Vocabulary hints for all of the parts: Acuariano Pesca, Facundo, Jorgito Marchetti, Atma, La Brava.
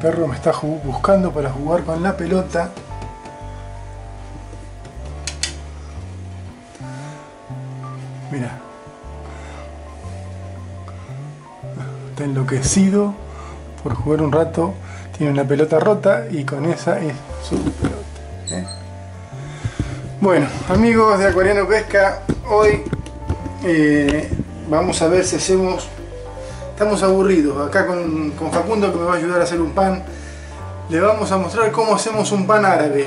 perro me está buscando para jugar con la pelota. Mira, está enloquecido por jugar un rato. Tiene una pelota rota y con esa es su pelota, ¿eh? Bueno, amigos de Acuariano Pesca, hoy vamos a ver si hacemos... Estamos aburridos acá con Facundo, que me va a ayudar a hacer un pan. Le vamos a mostrar cómo hacemos un pan árabe.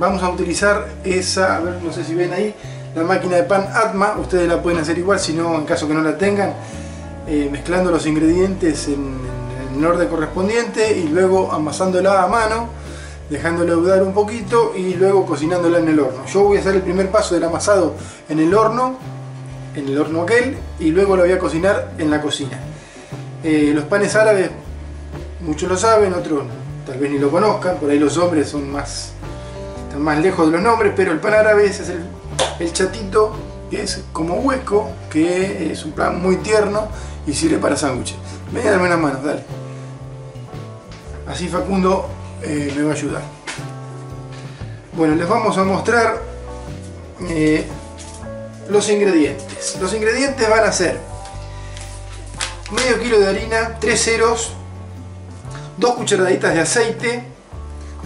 Vamos a utilizar esa, a ver, no sé si ven ahí, la máquina de pan Atma. Ustedes la pueden hacer igual, si no, en caso que no la tengan, mezclando los ingredientes en el orden correspondiente y luego amasándola a mano, dejándola leudar un poquito y luego cocinándola en el horno. Yo voy a hacer el primer paso del amasado en el horno aquel, y luego lo voy a cocinar en la cocina. Los panes árabes, muchos lo saben, otros tal vez ni lo conozcan, por ahí los hombres son más, están más lejos de los nombres, pero el pan árabe es el chatito, que es como hueco, que es un pan muy tierno y sirve para sándwiches. Ven a darme unas manos, dale. Así Facundo me va a ayudar. Bueno, les vamos a mostrar los ingredientes. Los ingredientes van a ser medio kilo de harina, 3 ceros, 2 cucharaditas de aceite.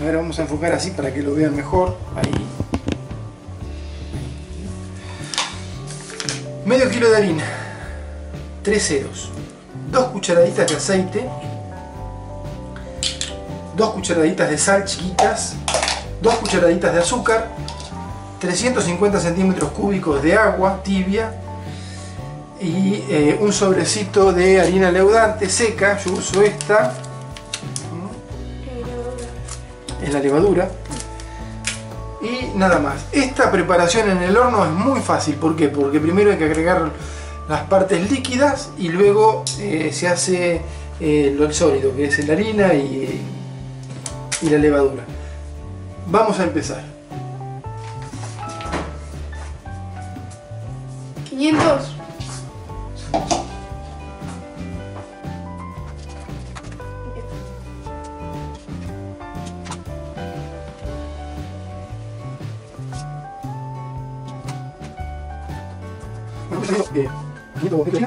Ahora vamos a enfocar así para que lo vean mejor. Ahí. Medio kilo de harina, 3 ceros, 2 cucharaditas de aceite, 2 cucharaditas de sal chiquitas, 2 cucharaditas de azúcar, 350 centímetros cúbicos de agua tibia, y un sobrecito de harina leudante seca. Yo uso esta, es la levadura, y nada más. Esta preparación en el horno es muy fácil. ¿Por qué? Porque primero hay que agregar las partes líquidas y luego se hace lo sólido, que es la harina y la levadura. Vamos a empezar. 500. Te voy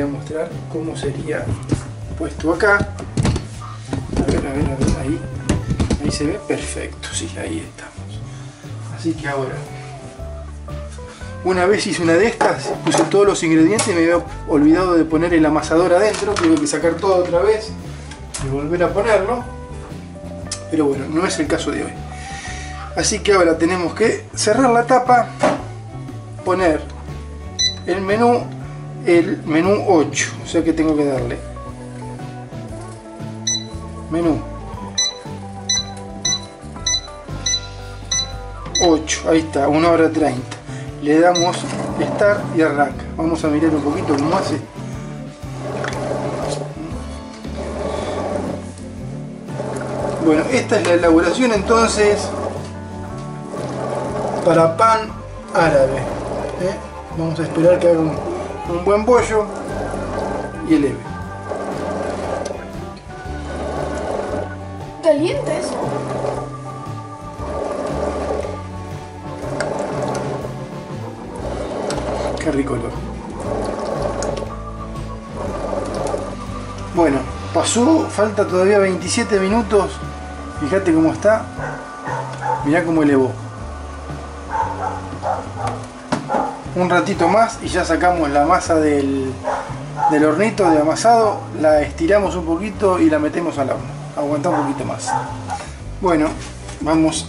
a mostrar cómo sería puesto acá. A ver, ahí se ve perfecto, sí, ahí estamos. Así que ahora, una vez hice una de estas, puse todos los ingredientes y me había olvidado de poner el amasador adentro. Tengo que sacar todo otra vez y volver a ponerlo, pero bueno, no es el caso de hoy. Así que ahora tenemos que cerrar la tapa, poner el menú 8, o sea que tengo que darle menú 8, ahí está, 1 hora 30, le damos start y arranca. Vamos a mirar un poquito cómo hace. Bueno, esta es la elaboración entonces para pan árabe, ¿eh? Vamos a esperar que haga un buen bollo y eleve. ¿Caliente eso? Qué rico olor. Bueno, pasó, falta todavía 27 minutos. Fíjate cómo está. Mirá cómo elevó. un ratito más y ya sacamos la masa del hornito de amasado, la estiramos un poquito y la metemos al horno. Aguanta un poquito más. Bueno, vamos.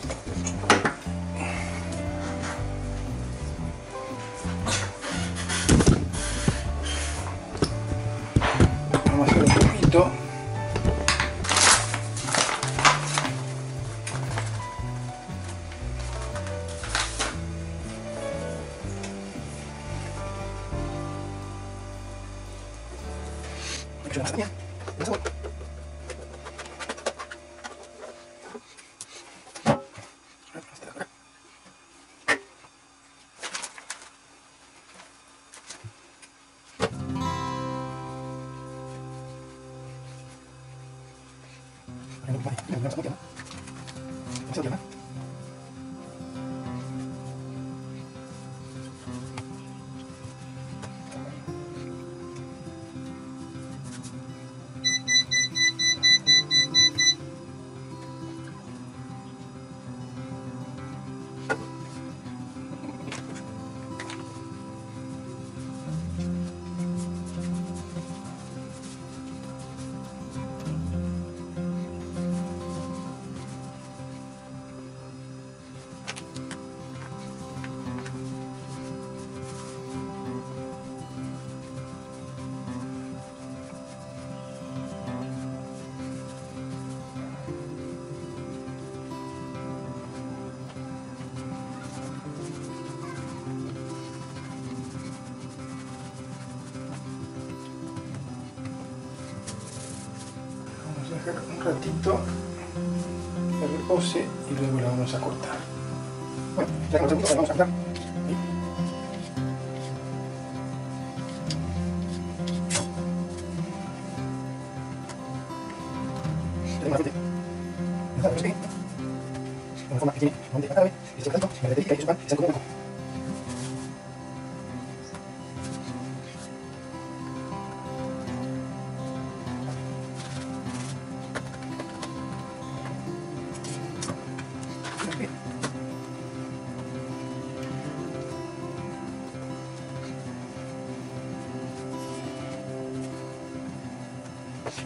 Vamos a hacer un poquito. Un ratito que repose y luego la vamos a cortar. Bueno, ya que la vamos a cortar. Y vamos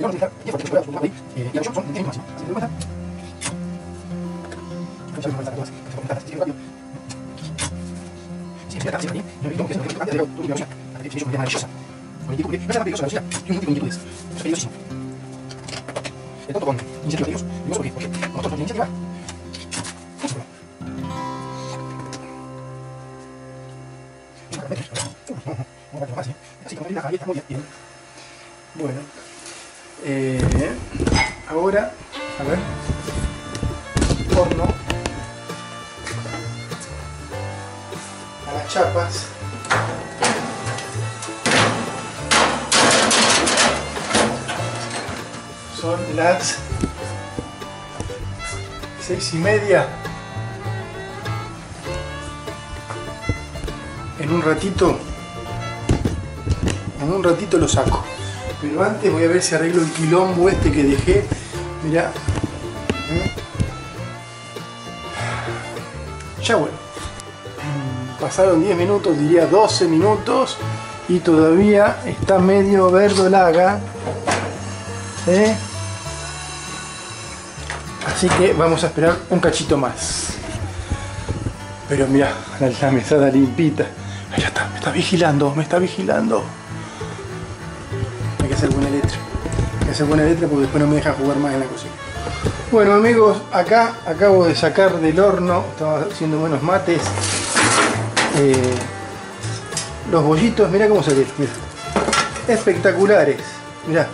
a dejar 10 por ahí, y la opción son de máximo. Así que lo bueno. Ahora, a ver, horno a las chapas. Son las 6:30. En un ratito lo saco. Pero antes voy a ver si arreglo el quilombo este que dejé. Mirá. Ya bueno. Pasaron 10 minutos, diría 12 minutos. Y todavía está medio verdolaga. Así que vamos a esperar un cachito más. Pero mirá, la mesada limpita. Ya está, me está vigilando. Hay que hacer buena letra porque después no me deja jugar más en la cocina. Bueno amigos, acá acabo de sacar del horno, estaba haciendo buenos mates, los bollitos. Mirá cómo se ve, mirá. Espectaculares, mirá,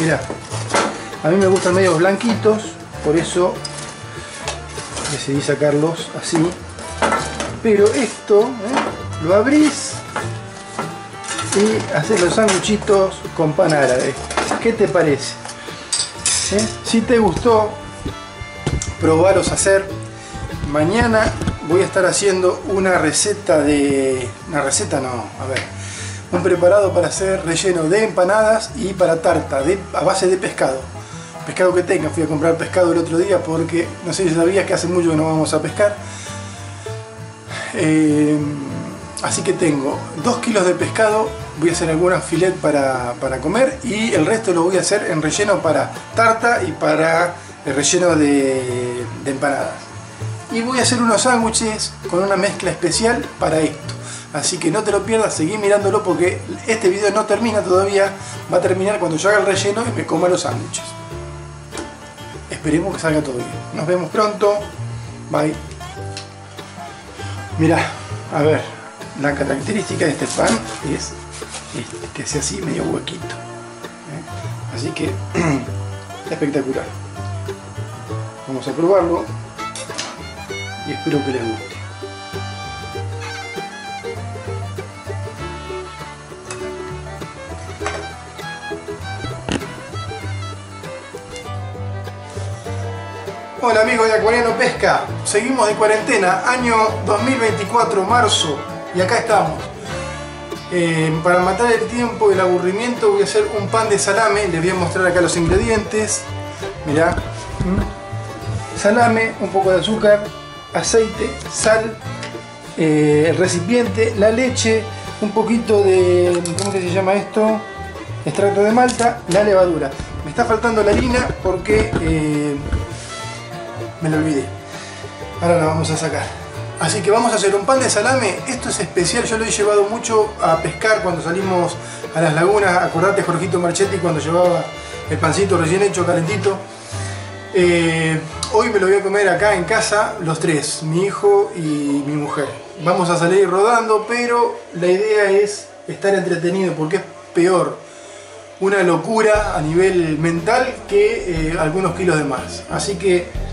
mirá. A mí me gustan medios blanquitos, por eso decidí sacarlos así, pero esto lo abrís y hacer los sanguchitos con pan árabe. ¿Qué te parece? Si te gustó, probalos a hacer. Mañana voy a estar haciendo un preparado para hacer relleno de empanadas y para tarta a base de pescado que tenga. Fui a comprar pescado el otro día porque no sé si sabías que hace mucho que no vamos a pescar. Así que tengo 2 kilos de pescado, voy a hacer algunos filet para comer y el resto lo voy a hacer en relleno para tarta y para el relleno de empanadas. Y voy a hacer unos sándwiches con una mezcla especial para esto. Así que no te lo pierdas, seguí mirándolo porque este video no termina todavía. Va a terminar cuando yo haga el relleno y me coma los sándwiches. Esperemos que salga todo bien. Nos vemos pronto. Bye. Mirá, a ver, la característica de este pan es que sea así medio huequito. Así que espectacular. Vamos a probarlo y espero que les guste. Hola amigos de Acuariano Pesca, seguimos de cuarentena, año 2024, marzo, y acá estamos. Para matar el tiempo y el aburrimiento voy a hacer un pan de salame, les voy a mostrar acá los ingredientes. Mirá, salame, un poco de azúcar, aceite, sal, el recipiente, la leche, un poquito de, ¿cómo que se llama esto? Extracto de malta, la levadura. Me está faltando la harina porque... me lo olvidé, ahora la vamos a sacar. Así que vamos a hacer un pan de salame. Esto es especial, yo lo he llevado mucho a pescar cuando salimos a las lagunas. Acordate, Jorgito Marchetti, cuando llevaba el pancito recién hecho, calentito. Hoy me lo voy a comer acá en casa, los tres, mi hijo y mi mujer. Vamos a salir rodando, pero la idea es estar entretenido, porque es peor una locura a nivel mental que algunos kilos de más. Así que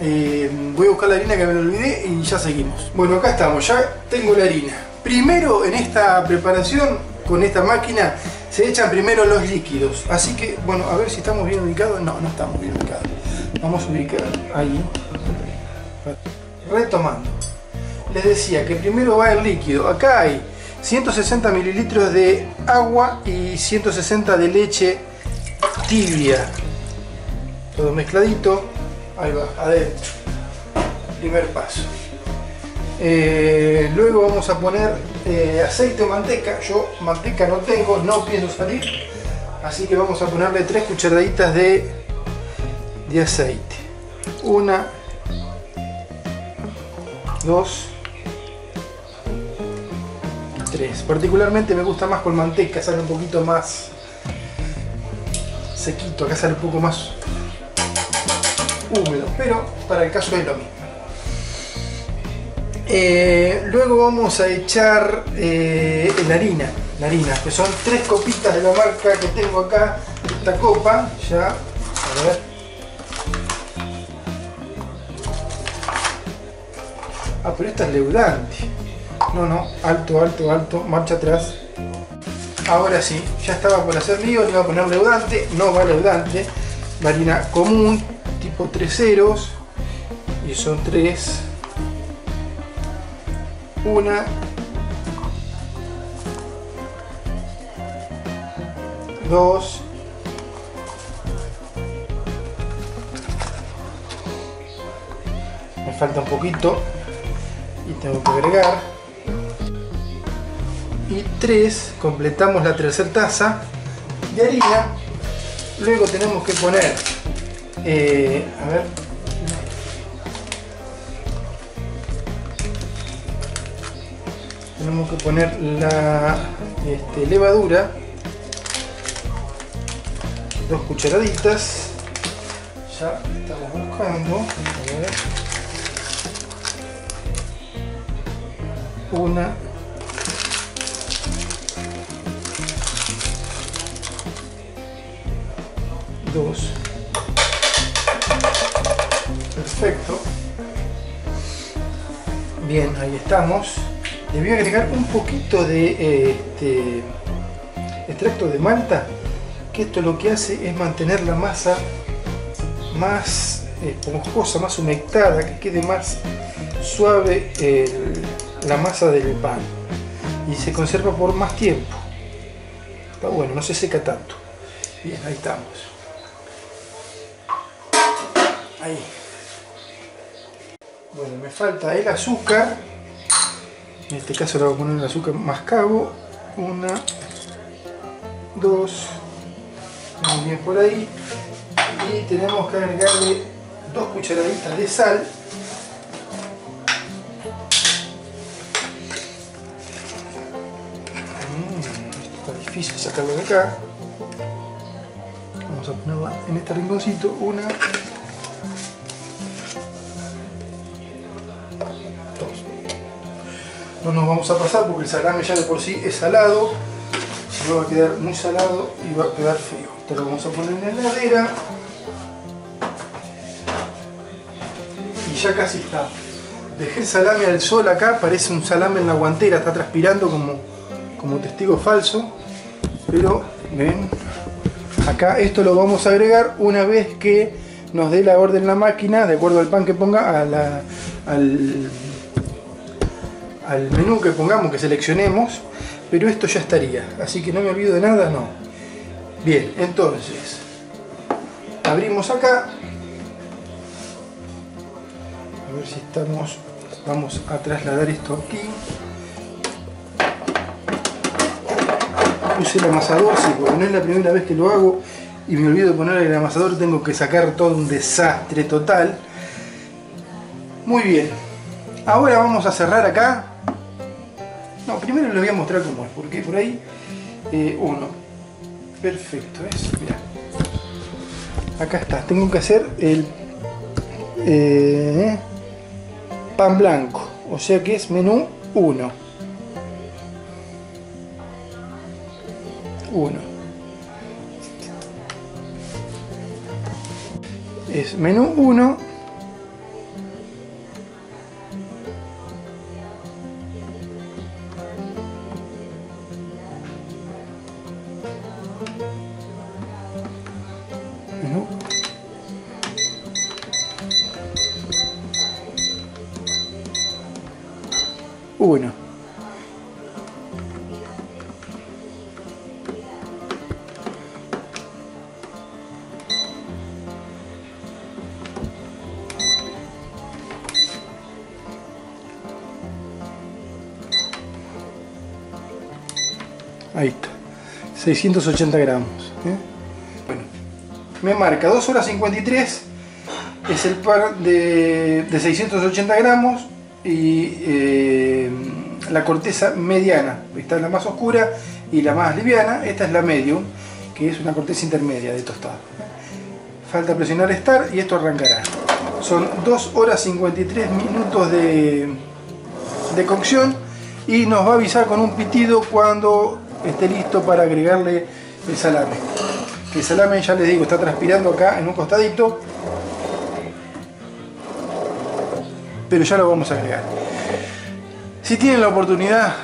voy a buscar la harina que me lo olvidé y ya seguimos. Bueno, acá estamos, ya tengo la harina. Primero, en esta preparación, con esta máquina, se echan primero los líquidos. Así que, bueno, a ver si estamos bien ubicados. No, no estamos bien ubicados. Vamos a ubicar ahí. Retomando, les decía que primero va el líquido. Acá hay 160 mililitros de agua y 160 de leche tibia. Todo mezcladito. Ahí va, adentro. Primer paso. Luego vamos a poner aceite o manteca. Yo manteca no tengo, no pienso salir. Así que vamos a ponerle 3 cucharaditas de aceite. 1, 2, 3. Particularmente me gusta más con manteca, sale un poquito más sequito. Acá sale un poco más húmedo, pero para el caso es lo mismo. Luego vamos a echar la harina, que son 3 copitas de la marca que tengo acá, esta copa, ya, a ver. Ah, pero esta es leudante. No, no, alto, alto, alto, marcha atrás. Ahora sí, ya estaba por hacer lío, le iba a poner leudante, no va leudante, la harina común, tipo 3 ceros, y son 3, 1, 2, me falta un poquito y tengo que agregar, y 3, completamos la tercera taza de harina. Luego tenemos que poner a ver, tenemos que poner la levadura, 2 cucharaditas, ya estamos buscando, a ver, 1, 2. Perfecto. Bien, ahí estamos. Le voy a agregar un poquito de extracto de malta, que esto lo que hace es mantener la masa más esponjosa, más humectada, que quede más suave la masa del pan y se conserva por más tiempo. Está bueno, no se seca tanto. Bien, ahí estamos. Ahí. Bueno, me falta el azúcar, En este caso le voy a poner el azúcar mascabo. Una, dos, muy bien por ahí. Y tenemos que agregarle 2 cucharaditas de sal. Esto está difícil sacarlo de acá. Vamos a ponerla en este rinconcito. Una, dos. No nos vamos a pasar porque el salame ya de por sí es salado. Si no, va a quedar muy salado y va a quedar feo. Te lo vamos a poner en la heladera. Ya casi está. Dejé el salame al sol acá, parece un salame en la guantera, está transpirando como testigo falso, pero ven, acá esto lo vamos a agregar una vez que nos dé la orden la máquina, de acuerdo al pan que ponga, al menú que pongamos, que seleccionemos, pero esto ya estaría, así que no me olvido de nada, no. Bien, entonces, abrimos acá. A ver si estamos, vamos a trasladar esto aquí. Puse el amasador, sí, porque no es la primera vez que lo hago y me olvido de poner el amasador, tengo que sacar todo un desastre total. Muy bien, ahora vamos a cerrar acá. No, primero les voy a mostrar cómo es, porque por ahí, uno, perfecto, es, mirá. Acá está, tengo que hacer el pan blanco, o sea que es menú 1, es menú 1, ahí está, 680 gramos, ¿eh? Bueno, me marca 2 horas 53, es el par de 680 gramos y la corteza mediana, esta es la más oscura y la más liviana, esta es la medium, que es una corteza intermedia de tostado. Falta presionar start y esto arrancará. Son 2 horas 53 minutos de cocción y nos va a avisar con un pitido cuando esté listo para agregarle el salame. El salame, ya les digo, está transpirando acá en un costadito, pero ya lo vamos a agregar. Si tienen la oportunidad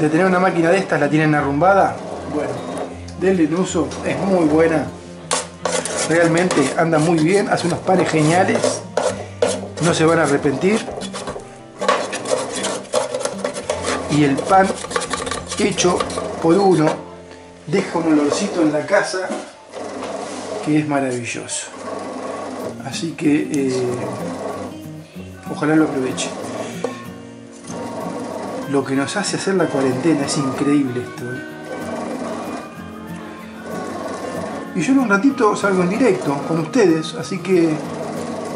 de tener una máquina de estas, la tienen arrumbada, bueno, denle un uso, es muy buena, realmente anda muy bien, hace unos panes geniales, no se van a arrepentir. Y el pan hecho por uno deja un olorcito en la casa que es maravilloso, así que ojalá lo aproveche. Lo que nos hace hacer la cuarentena es increíble esto, ¿eh? Y yo en un ratito salgo en directo con ustedes, así que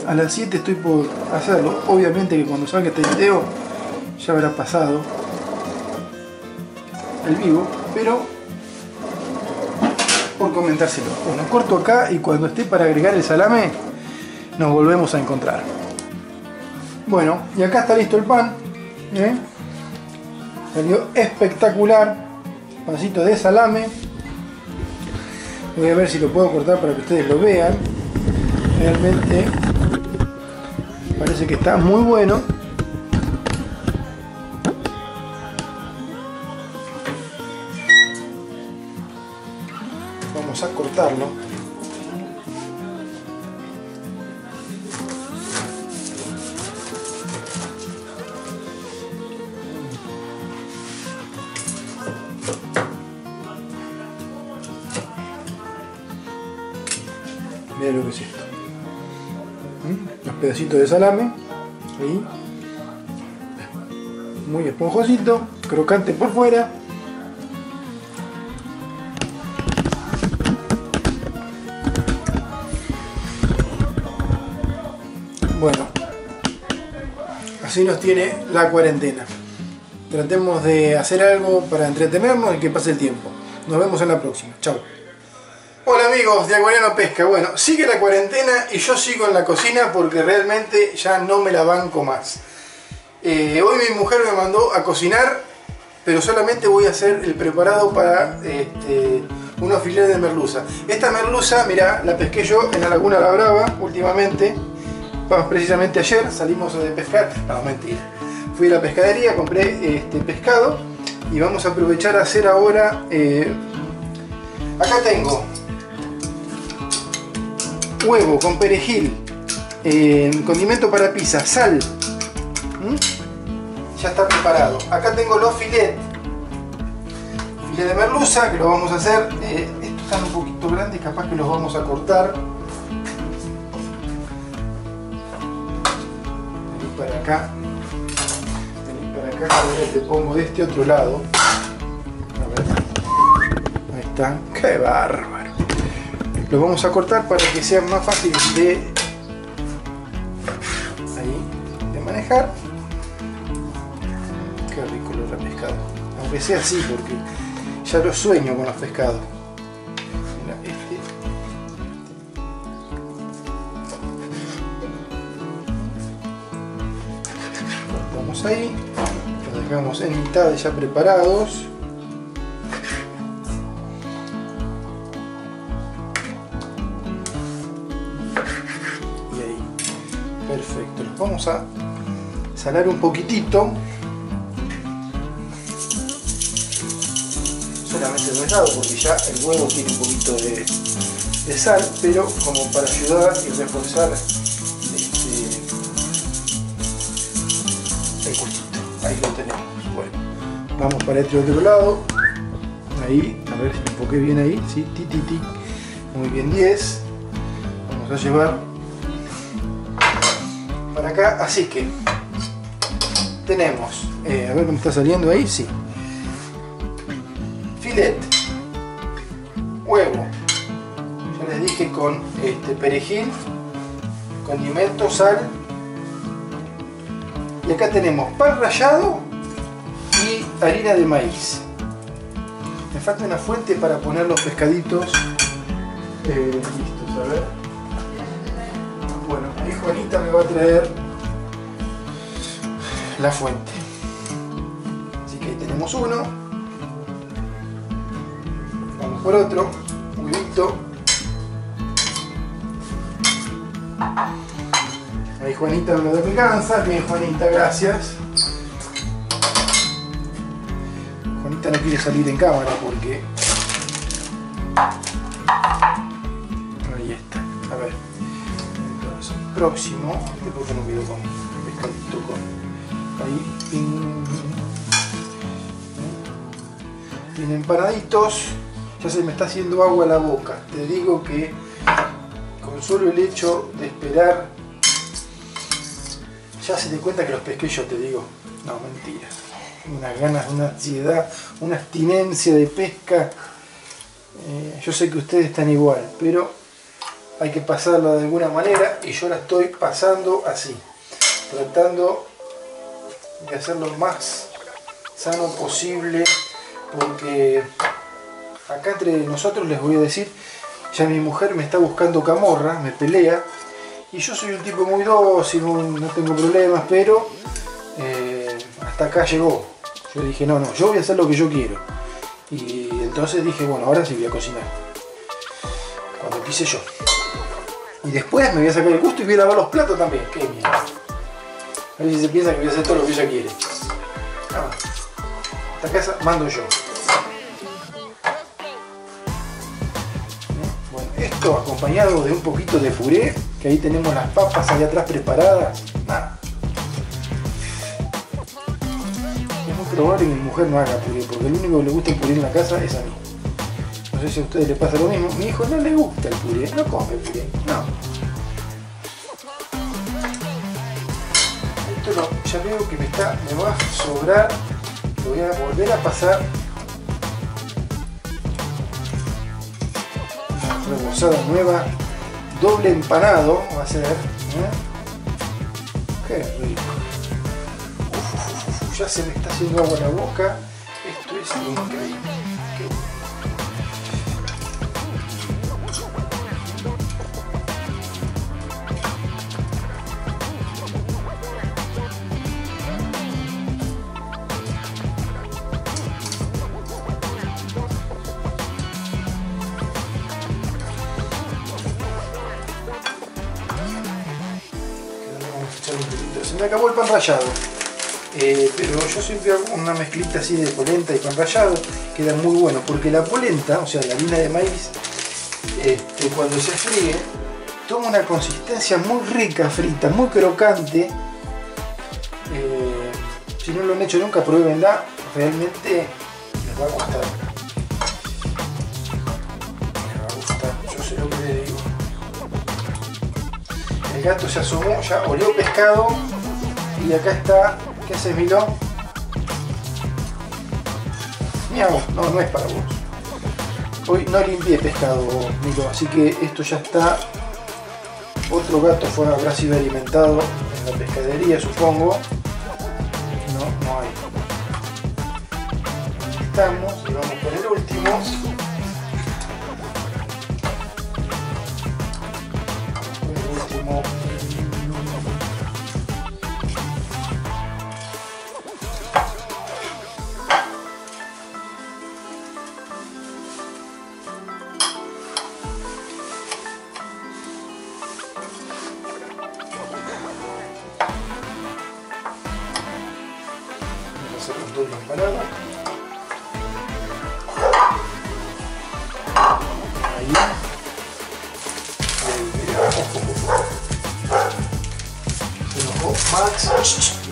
a las 7 estoy por hacerlo. Obviamente que cuando salga este video ya habrá pasado el vivo, pero por comentárselo. Bueno, corto acá y cuando esté para agregar el salame nos volvemos a encontrar. Bueno, y acá está listo el pan, ¿eh? Salió espectacular, pancito de salame. Voy a ver si lo puedo cortar para que ustedes lo vean. Realmente parece que está muy bueno. A cortarlo, mira lo que es esto, los pedacitos de salame ahí. muy esponjosito, crocante por fuera. Bueno, así nos tiene la cuarentena. Tratemos de hacer algo para entretenernos y que pase el tiempo. Nos vemos en la próxima. Chau. Hola amigos de Acuariano Pesca. Bueno, sigue la cuarentena y yo sigo en la cocina porque realmente ya no me la banco más. Hoy mi mujer me mandó a cocinar, pero solamente voy a hacer el preparado para unos filetes de merluza. Esta merluza, mirá, la pesqué yo en la laguna La Brava últimamente. Vamos, precisamente ayer salimos de pescar, no, mentira, fui a la pescadería, compré pescado y vamos a aprovechar a hacer ahora, acá tengo huevo con perejil, condimento para pizza, sal, ya está preparado. Acá tengo los filetes de merluza que lo vamos a hacer, estos están un poquito grandes, capaz que los vamos a cortar. Para acá, ahora te pongo de este otro lado. A ver. Ahí está. ¡Qué bárbaro! Lo vamos a cortar para que sea más fácil de manejar. Qué rico el otro pescado. Aunque sea así, porque ya lo sueño con los pescados. Mira, ahí, los dejamos en mitad ya preparados. Y ahí, perfecto, los vamos a salar un poquitito. Solamente de un lado porque ya el huevo tiene un poquito de sal, pero como para ayudar y reforzar ahí lo tenemos. Bueno, vamos para este otro lado. Ahí, a ver si me enfoqué bien ahí. Sí, ti, ti, ti. Muy bien, 10. Vamos a llevar para acá. Así que tenemos, a ver, me está saliendo ahí. Sí, filet, huevo, ya les dije, con perejil, condimento, sal. Y acá tenemos pan rallado y harina de maíz. Me falta una fuente para poner los pescaditos listos, a ver. Bueno, ahí Juanita me va a traer la fuente. Así que ahí tenemos uno. Vamos por otro, huevito. Ahí Juanita me lo alcanza. Bien Juanita, gracias. Juanita no quiere salir en cámara porque... Ahí está. A ver. Entonces, próximo. Después que no quedo con el pescadito con... Ahí. Vienen paraditos. Ya se me está haciendo agua la boca. Te digo que con solo el hecho de esperar ya se te cuenta que los pesqué yo, te digo. No, mentira. Unas ganas, una ansiedad, una abstinencia de pesca. Yo sé que ustedes están igual, pero hay que pasarla de alguna manera y yo la estoy pasando así. Tratando de hacerlo lo más sano posible, porque acá entre nosotros les voy a decir, ya mi mujer me está buscando camorra, me pelea. Y yo soy un tipo muy dócil, no tengo problemas, pero hasta acá llegó. Yo dije, no, yo voy a hacer lo que yo quiero. Y entonces dije, bueno, ahora sí voy a cocinar. Cuando quise yo. Y después me voy a sacar el gusto y voy a lavar los platos también. Qué mierda. A ver si se piensa que voy a hacer todo lo que ella quiere. No, esta casa mando yo. Bueno, esto acompañado de un poquito de puré. Que ahí tenemos las papas allá atrás preparadas. Nada. Tenemos que probar que mi mujer no haga puré, porque el único que le gusta el puré en la casa es a mí. No sé si a ustedes les pasa lo mismo. Mi hijo no le gusta el puré, no come puré, no. esto no, ya veo que me va a sobrar, lo voy a volver a pasar una rebozada nueva, doble empanado va a ser, qué rico. Uf, ya se me está haciendo agua la boca, esto es increíble. Se me acabó el pan rallado, pero yo siempre hago una mezclita así de polenta y pan rallado, queda muy bueno, porque la polenta, o sea la harina de maíz, cuando se fríe toma una consistencia muy rica, frita, muy crocante. Si no lo han hecho nunca, pruébenla, realmente les va a gustar, yo sé lo que les digo. El gato se asomó, ya olió pescado. Y acá está, ¿qué haces, Milo? Miau, no, no es para vos. Hoy no limpié pescado, Milo, así que esto ya está. Otro gato habrá sido alimentado en la pescadería, supongo. No, no hay. Ahí estamos, y vamos con el último.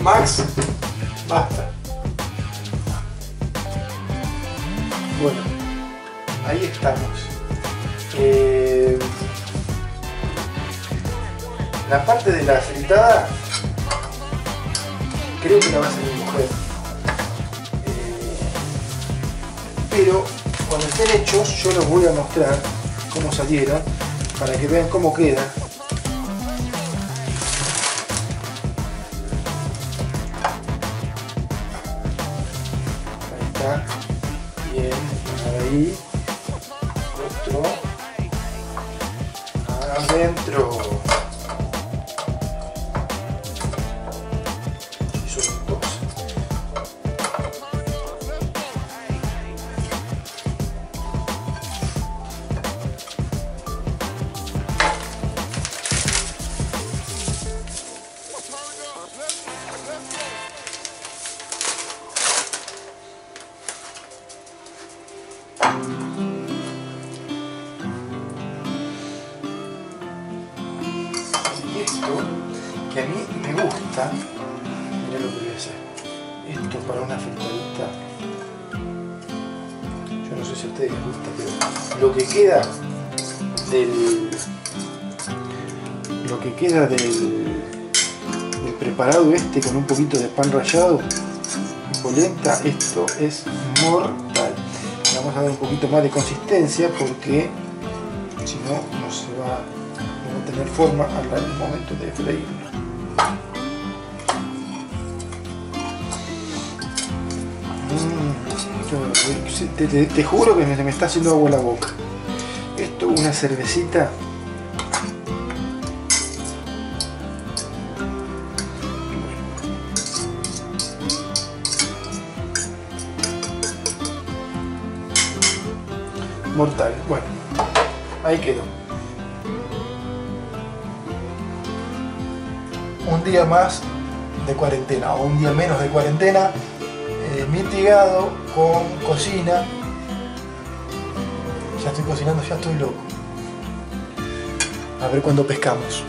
Max, basta. Bueno, ahí estamos. La parte de la fritada creo que la va a hacer mi mujer, pero cuando estén hechos yo los voy a mostrar cómo salieron para que vean cómo queda. Que a mí me gusta, mirá lo que voy a hacer, esto para una fritadita, yo no sé si a ustedes les gusta, pero lo que queda del preparado este con un poquito de pan rallado y polenta, esto es mortal. Le vamos a dar un poquito más de consistencia porque si no, no se va a tener forma al momento de freír. Te juro que me está haciendo agua la boca. Esto, una cervecita. Mortal. Bueno, ahí quedó. Un día más de cuarentena o un día menos de cuarentena, mitigado con cocina. Ya estoy cocinando, ya estoy loco. A ver cuándo pescamos.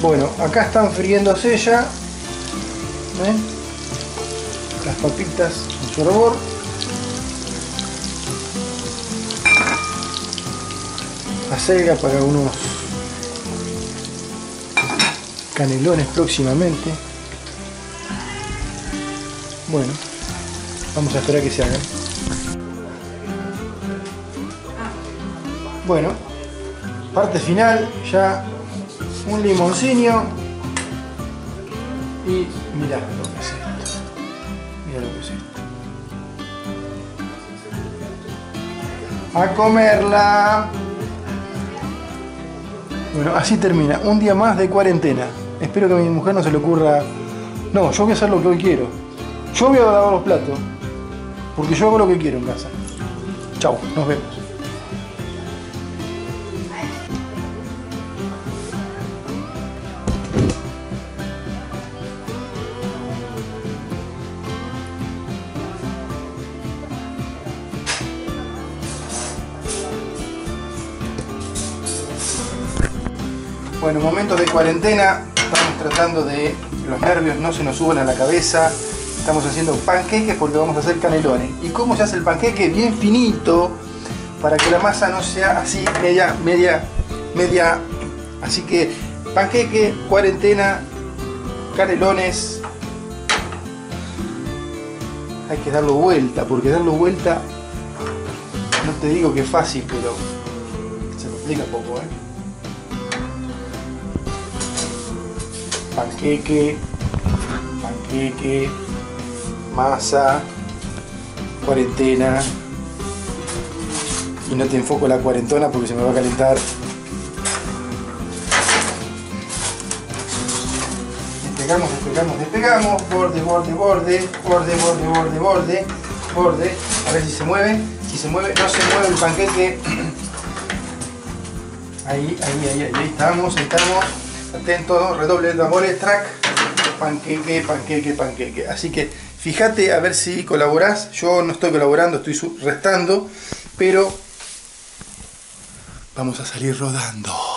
Bueno, acá están friéndose ya, las papitas en su hervor. Acelga para unos canelones próximamente. Bueno, vamos a esperar que se hagan. Bueno, parte final, ya un limoncino. Y mirá lo que es esto. Mirá lo que es esto. ¡A comerla! Bueno, así termina. Un día más de cuarentena. Espero que a mi mujer no se le ocurra... No, yo voy a hacer lo que hoy quiero. Yo voy a lavar los platos. Porque yo hago lo que quiero en casa. Chau, nos vemos. Bueno, momentos de cuarentena, estamos tratando de que los nervios no se nos suban a la cabeza. Estamos haciendo panqueques porque vamos a hacer canelones. ¿Y cómo se hace el panqueque? Bien finito, para que la masa no sea así, media. Así que, panqueque, cuarentena, canelones. Hay que darlo vuelta, porque darlo vuelta, no te digo que es fácil, pero se complica un poco, ¿eh? Panqueque, panqueque, masa, cuarentena. Y no te enfoco la cuarentona porque se me va a calentar. Despegamos, despegamos, despegamos. Borde, borde, borde, borde, borde, borde, borde, borde. A ver si se mueve. Si se mueve, no se mueve el panqueque. Ahí, ahí, ahí, ahí estamos, ahí estamos. Atento, redoble de tambores, track, panqueque, panqueque, panqueque. Así que fíjate a ver si colaborás. Yo no estoy colaborando, estoy restando, pero vamos a salir rodando.